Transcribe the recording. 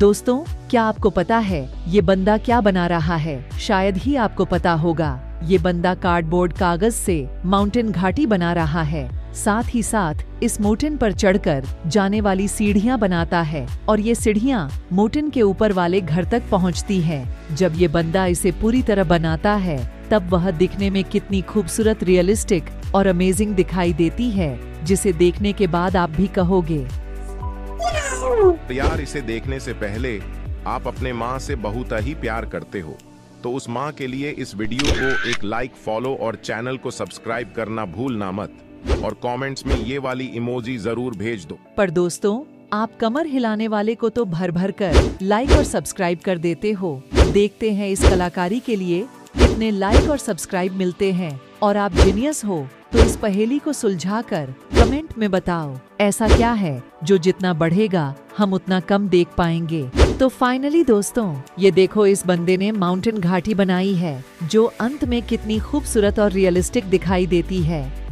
दोस्तों, क्या आपको पता है ये बंदा क्या बना रहा है? शायद ही आपको पता होगा, ये बंदा कार्डबोर्ड कागज से माउंटेन घाटी बना रहा है। साथ ही साथ इस मोटन पर चढ़कर जाने वाली सीढ़ियां बनाता है और ये सीढ़ियां मोटन के ऊपर वाले घर तक पहुंचती हैं। जब ये बंदा इसे पूरी तरह बनाता है तब वह दिखने में कितनी खूबसूरत, रियलिस्टिक और अमेजिंग दिखाई देती है, जिसे देखने के बाद आप भी कहोगे यार, इसे देखने से पहले आप अपने माँ से बहुत ही प्यार करते हो तो उस माँ के लिए इस वीडियो को एक लाइक, फॉलो और चैनल को सब्सक्राइब करना भूलना मत, और कमेंट्स में ये वाली इमोजी जरूर भेज दो। पर दोस्तों, आप कमर हिलाने वाले को तो भर भर कर लाइक और सब्सक्राइब कर देते हो। देखते हैं इस कलाकारी के लिए कितने लाइक और सब्सक्राइब मिलते हैं। और आप जीनियस हो तो इस पहेली को सुलझा कर कमेंट में बताओ, ऐसा क्या है जो जितना बढ़ेगा हम उतना कम देख पाएंगे। तो फाइनली दोस्तों, ये देखो, इस बंदे ने माउंटेन घाटी बनाई है जो अंत में कितनी खूबसूरत और रियलिस्टिक दिखाई देती है।